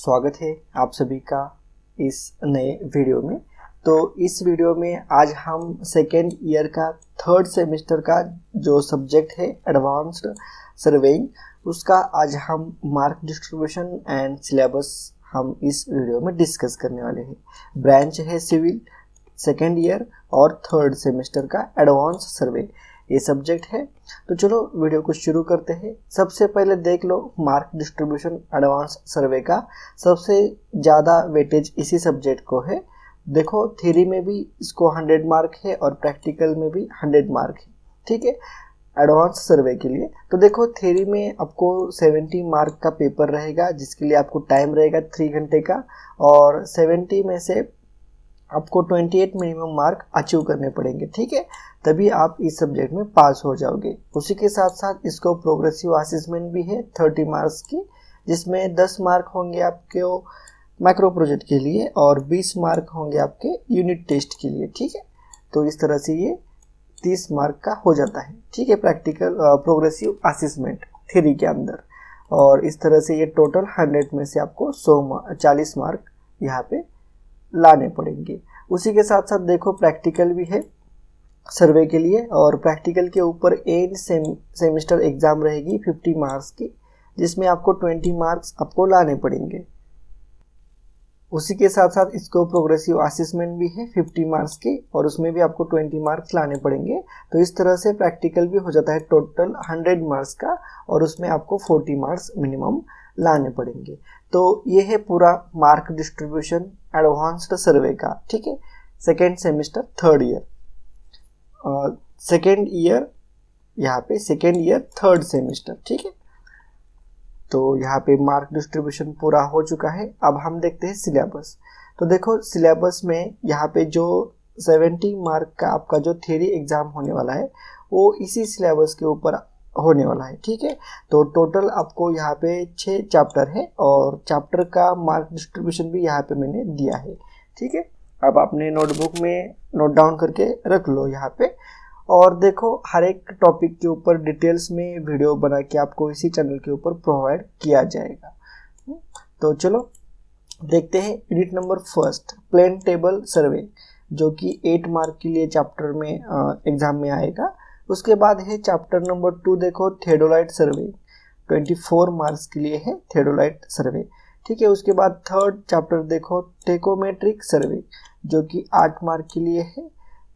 स्वागत है आप सभी का इस नए वीडियो में। तो इस वीडियो में आज हम सेकेंड ईयर का थर्ड सेमेस्टर का जो सब्जेक्ट है एडवांस्ड सर्वेइंग, उसका आज हम मार्क डिस्ट्रीब्यूशन एंड सिलेबस हम इस वीडियो में डिस्कस करने वाले हैं। ब्रांच है सिविल सेकेंड ईयर और थर्ड सेमेस्टर का एडवांस सर्वे ये सब्जेक्ट है। तो चलो वीडियो को शुरू करते हैं। सबसे पहले देख लो मार्क डिस्ट्रीब्यूशन एडवांस सर्वे का सबसे ज़्यादा वेटेज इसी सब्जेक्ट को है। देखो थ्योरी में भी इसको 100 मार्क है और प्रैक्टिकल में भी 100 मार्क है, ठीक है, एडवांस सर्वे के लिए। तो देखो थ्योरी में आपको 70 मार्क का पेपर रहेगा जिसके लिए आपको टाइम रहेगा 3 घंटे का, और 70 में से आपको 28 मिनिमम मार्क अचीव करने पड़ेंगे, ठीक है, तभी आप इस सब्जेक्ट में पास हो जाओगे। उसी के साथ साथ इसको प्रोग्रेसिव असेसमेंट भी है 30 मार्क्स की, जिसमें 10 मार्क होंगे आपके माइक्रो प्रोजेक्ट के लिए और 20 मार्क होंगे आपके यूनिट टेस्ट के लिए, ठीक है। तो इस तरह से ये 30 मार्क का हो जाता है, ठीक है, प्रैक्टिकल प्रोग्रेसिव असेसमेंट थ्योरी के अंदर। और इस तरह से ये टोटल 100 में से आपको 40 मार्क यहाँ पे लाने पड़ेंगे। उसी के साथ साथ देखो प्रैक्टिकल भी है सर्वे के लिए, और प्रैक्टिकल के ऊपर एंड सेमेस्टर एग्ज़ाम रहेगी 50 मार्क्स की, जिसमें आपको 20 मार्क्स आपको लाने पड़ेंगे। उसी के साथ साथ इसको प्रोग्रेसिव असेसमेंट भी है 50 मार्क्स की, और उसमें भी आपको 20 मार्क्स लाने पड़ेंगे। तो इस तरह से प्रैक्टिकल भी हो जाता है टोटल 100 मार्क्स का, और उसमें आपको 40 मार्क्स मिनिमम लाने पड़ेंगे। तो ये है पूरा मार्क डिस्ट्रीब्यूशन एडवांस्ड सर्वे का, ठीक है, second semester third year, second year यहाँ पे सेकेंड ईयर थर्ड सेमेस्टर, ठीक है। तो यहाँ पे मार्क डिस्ट्रीब्यूशन पूरा हो चुका है। अब हम देखते हैं सिलेबस। तो देखो सिलेबस में यहाँ पे जो 70 मार्क का आपका जो थ्योरी एग्ज़ाम होने वाला है वो इसी सिलेबस के ऊपर होने वाला है, ठीक है। तो टोटल आपको यहाँ पे 6 चैप्टर है, और चैप्टर का मार्क डिस्ट्रीब्यूशन भी यहाँ पे मैंने दिया है, ठीक है। अब आपने नोटबुक में नोट डाउन करके रख लो यहाँ पे, और देखो हर एक टॉपिक के ऊपर डिटेल्स में वीडियो बना के आपको इसी चैनल के ऊपर प्रोवाइड किया जाएगा। तो चलो देखते हैं unit number first plane table survey, जो कि 8 मार्क के लिए चैप्टर में एग्जाम में आएगा। उसके बाद है चैप्टर नंबर 2, देखो थियोडोलाइट सर्वे 24 मार्क्स के लिए है थियोडोलाइट सर्वे, ठीक है। उसके बाद थर्ड चैप्टर देखो टेकोमेट्रिक सर्वे, जो कि 8 मार्क के लिए है।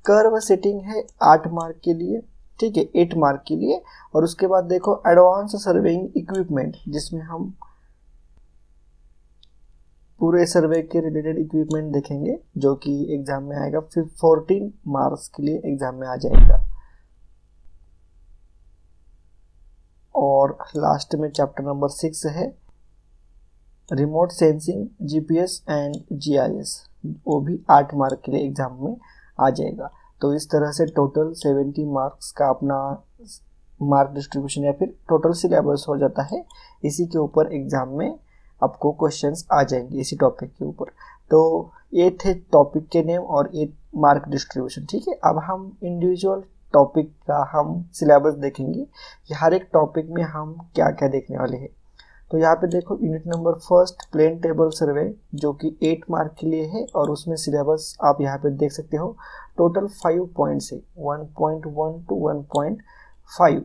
कर्व सेटिंग है 8 मार्क के लिए, ठीक है, 8 मार्क के लिए। और उसके बाद देखो एडवांस सर्वेइंग इक्विपमेंट, जिसमें हम पूरे सर्वे के रिलेटेड इक्विपमेंट देखेंगे, जो कि एग्जाम में आएगा 14 मार्क्स के लिए एग्जाम में आ जाएगा। और लास्ट में चैप्टर नंबर 6 है remote sensing GPS and GIS, वो भी 8 मार्क के लिए एग्जाम में आ जाएगा। तो इस तरह से टोटल 70 मार्क्स का अपना मार्क डिस्ट्रीब्यूशन या फिर टोटल सिलेबस हो जाता है। इसी के ऊपर एग्जाम में आपको क्वेश्चंस आ जाएंगे इसी टॉपिक के ऊपर। तो ये थे टॉपिक के नेम और ये मार्क डिस्ट्रीब्यूशन, ठीक है। अब हम इंडिविजुअल टॉपिक का हम सिलेबस देखेंगे कि हर एक टॉपिक में हम क्या क्या देखने वाले हैं। तो यहाँ पे देखो unit number first plane table survey, जो कि 8 मार्क के लिए है, और उसमें सिलेबस आप यहाँ पे देख सकते हो। टोटल 5 पॉइंट्स है, 1.1 to 1.5।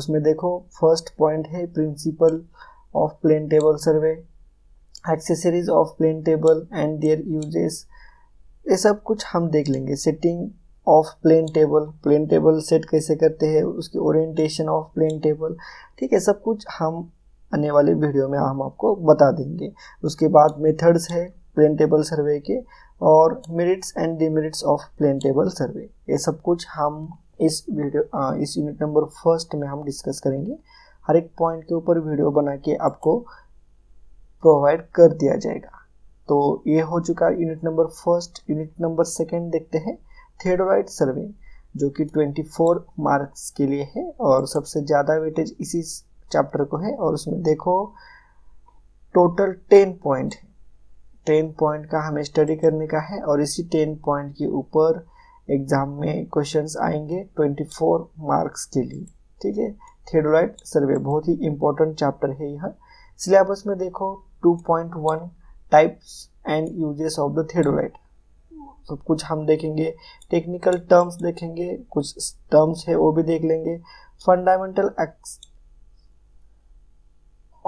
उसमें देखो फर्स्ट पॉइंट है principle of plane table survey, accessories of plane table and their uses, ये सब कुछ हम देख लेंगे। Setting of plane table set कैसे करते हैं, उसकी ओरिएंटेशन ऑफ प्लेन टेबल, ठीक है, सब कुछ हम आने वाले वीडियो में हम आपको बता देंगे। उसके बाद मेथड्स है प्लेन टेबल सर्वे के, और merits and demerits of plane table survey, ये सब कुछ हम इस यूनिट नंबर फर्स्ट में हम डिस्कस करेंगे। हर एक पॉइंट के ऊपर वीडियो बना के आपको प्रोवाइड कर दिया जाएगा। तो ये हो चुका unit number first. Unit number second देखते हैं थियोडोलाइट सर्वे, जो कि 24 मार्क्स के लिए है, और सबसे ज़्यादा वेटेज इसी चैप्टर को है। और उसमें देखो टोटल 10 पॉइंट है, 10 पॉइंट का हमें स्टडी करने का है, और इसी 10 पॉइंट के ऊपर एग्ज़ाम में क्वेश्चंस आएंगे 24 मार्क्स के लिए, ठीक है। थियोडोलाइट सर्वे बहुत ही इम्पोर्टेंट चैप्टर है। यह सिलेबस में देखो 2.1 types and uses of the theodolite. तो कुछ हम देखेंगे, टेक्निकल टर्म्स देखेंगे, कुछ टर्म्स है वो भी देख लेंगे। Fundamental act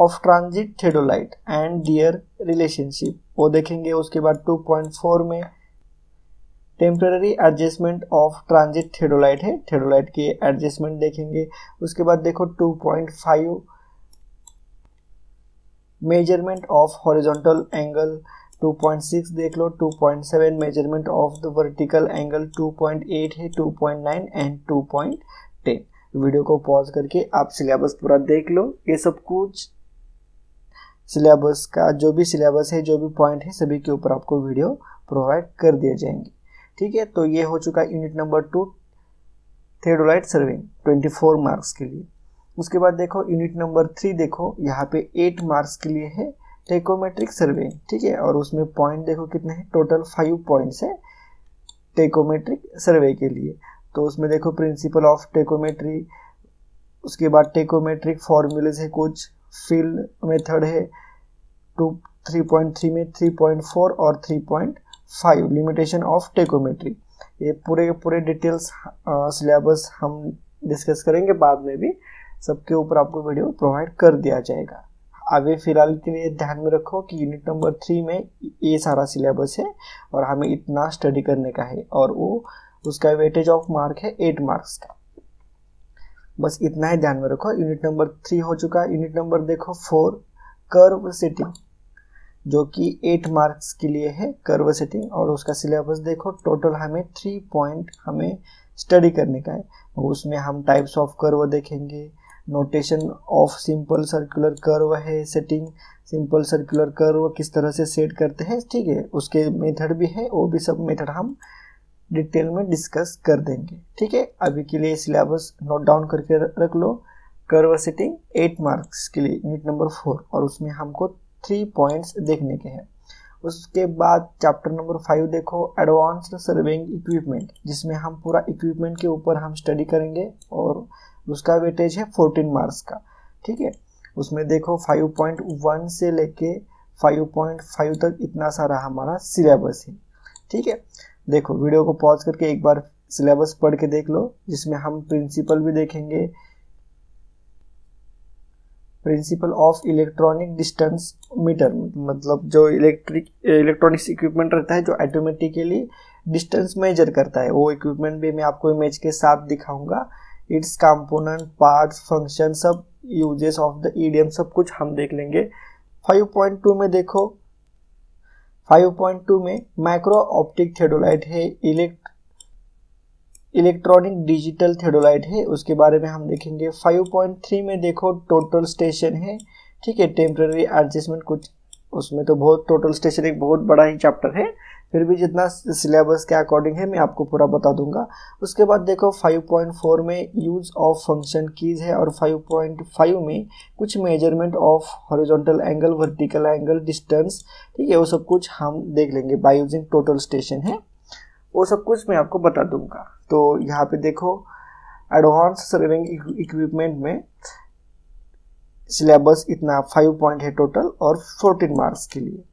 of transit theodolite and their relationship वो देखेंगे। उसके बाद 2.4 में temporary adjustment of transit theodolite है, थियोडोलाइट के एडजस्टमेंट देखेंगे। उसके बाद देखो 2.5 मेजरमेंट ऑफ हॉरिजॉन्टल एंगल, 2.6 देख लो, 2.7 measurement of the vertical angle, 2.8 है, 2.9 एंड 2.10। वीडियो को पॉज करके आप सिलेबस पूरा देख लो। ये सब कुछ सिलेबस का जो भी सिलेबस है, जो भी पॉइंट है, सभी के ऊपर आपको वीडियो प्रोवाइड कर दिए जाएंगे। ठीक है, तो ये हो चुका unit number 2 theodolite serving 24 marks के लिए। उसके बाद देखो यूनिट नंबर 3, देखो यहाँ पे 8 मार्क्स के लिए है टेकोमेट्रिक सर्वे। ठीक है, और उसमें पॉइंट देखो कितने हैं, टोटल 5 पॉइंट्स है टेकोमेट्रिक सर्वे के लिए। तो उसमें देखो प्रिंसिपल ऑफ टेकोमेट्री, उसके बाद टेकोमेट्रिक फॉर्मूलेज है कुछ, फील्ड मेथड है 3.3 में, 3.4 और 3.5 लिमिटेशन ऑफ टेकोमेट्री। ये पूरे पूरे डिटेल्स सिलेबस हम डिस्कस करेंगे बाद में भी, सबके ऊपर आपको वीडियो प्रोवाइड कर दिया जाएगा। अभी फिलहाल के लिए ध्यान में रखो कि यूनिट नंबर 3 में ये सारा सिलेबस है और हमें इतना स्टडी करने का है, और वो उसका वेटेज ऑफ मार्क है 8 मार्क्स का। बस इतना ही ध्यान में रखो। यूनिट नंबर 3 हो चुका है। यूनिट नंबर देखो 4 कर्व सेटिंग, जो कि 8 मार्क्स के लिए है कर्व सेटिंग, और उसका सिलेबस देखो टोटल हमें 3 पॉइंट हमें स्टडी करने का है। उसमें हम टाइप्स ऑफ कर्व देखेंगे, notation of simple circular curve है, सेटिंग सिंपल सर्कुलर कर्व किस तरह से सेट करते हैं। ठीक है, उसके मेथड भी है, वो भी सब मेथड हम डिटेल में डिस्कस कर देंगे। ठीक है, अभी के लिए सिलेबस नोट डाउन करके रख लो। कर्व सेटिंग 8 मार्क्स के लिए यूनिट नंबर 4, और उसमें हमको 3 पॉइंट्स देखने के हैं। उसके बाद चैप्टर नंबर 5 देखो एडवांस्ड सर्वेइंग इक्विपमेंट, जिसमें हम पूरा इक्विपमेंट के ऊपर हम स्टडी करेंगे, और उसका वेटेज है 14 मार्क्स का। ठीक है, उसमें देखो 5.1 से लेके 5.5 तक इतना सारा हमारा सिलेबस है। ठीक है, देखो वीडियो को पॉज करके एक बार सिलेबस पढ़ के देख लो, जिसमें हम प्रिंसिपल भी देखेंगे, principle of electronic distance meter, मतलब जो इलेक्ट्रॉनिक्स इक्विपमेंट रहता है जो ऑटोमेटिकली डिस्टेंस मेजर करता है, वो इक्विपमेंट भी मैं आपको इमेज के साथ दिखाऊंगा। इट्स कंपोनेंट, पार्ट्स, फंक्शन, सब यूजेस ऑफ द ईडीएम सब कुछ हम देख लेंगे। 5.2 में देखो 5.2 में माइक्रो ऑप्टिक थियोडोलाइट है, इलेक्ट्रॉनिक डिजिटल थियोडोलाइट है, उसके बारे में हम देखेंगे। 5.3 में देखो टोटल स्टेशन है। ठीक है, टेम्पररी एडजस्टमेंट कुछ, उसमें तो बहुत टोटल स्टेशन एक बहुत बड़ा ही चैप्टर है, फिर भी जितना सिलेबस के अकॉर्डिंग है मैं आपको पूरा बता दूंगा। उसके बाद देखो 5.4 में यूज ऑफ फंक्शन कीज है, और 5.5 में कुछ measurement of horizontal angle, vertical angle, distance. ठीक है, वो सब कुछ हम देख लेंगे बाय यूजिंग टोटल स्टेशन है, वो सब कुछ मैं आपको बता दूंगा। तो यहाँ पे देखो एडवांस सर्विंग इक्विपमेंट में सिलेबस इतना 5 पॉइंट है टोटल, और 14 मार्क्स के लिए।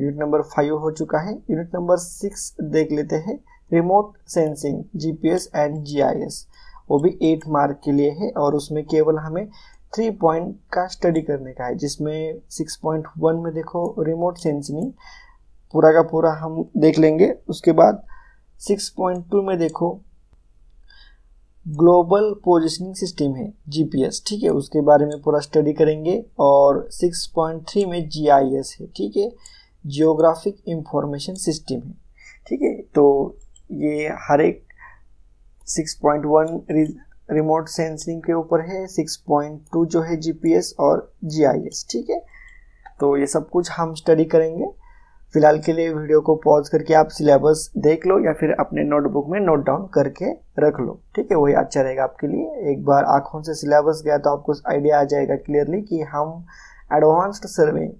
यूनिट नंबर 5 हो चुका है। यूनिट नंबर 6 देख लेते हैं, remote sensing, GPS and GIS, वो भी 8 मार्क के लिए है, और उसमें केवल हमें 3 पॉइंट का स्टडी करने का है। जिसमें 6.1 में देखो रिमोट सेंसिंग पूरा का पूरा हम देख लेंगे। उसके बाद 6.2 में देखो ग्लोबल पोजिशनिंग सिस्टम है, जीपीएस। ठीक है, उसके बारे में पूरा स्टडी करेंगे, और 6.3 में जीआईएस है। ठीक है, जियोग्राफिक इंफॉर्मेशन सिस्टम है। ठीक है, तो ये हर एक 6.1 रिमोट सेंसिंग के ऊपर है, 6.2 जो है जीपीएस और जीआईएस। ठीक है, तो ये सब कुछ हम स्टडी करेंगे। फिलहाल के लिए वीडियो को पॉज करके आप सिलेबस देख लो, या फिर अपने नोटबुक में नोट डाउन करके रख लो। ठीक है, वही अच्छा रहेगा आपके लिए। एक बार आँखों से सिलेबस गया तो आपको आइडिया आ जाएगा क्लियरली कि हम एडवांस्ड सर्वे,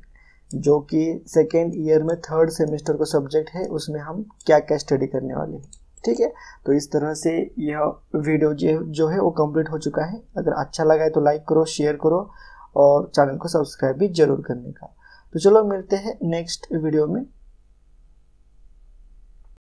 जो कि सेकेंड ईयर में 3rd सेमेस्टर को सब्जेक्ट है, उसमें हम क्या क्या स्टडी करने वाले हैं। ठीक है, तो इस तरह से यह वीडियो जो है वो कंप्लीट हो चुका है। अगर अच्छा लगा है तो लाइक करो, शेयर करो, और चैनल को सब्सक्राइब भी जरूर करने का। तो चलो मिलते हैं नेक्स्ट वीडियो में।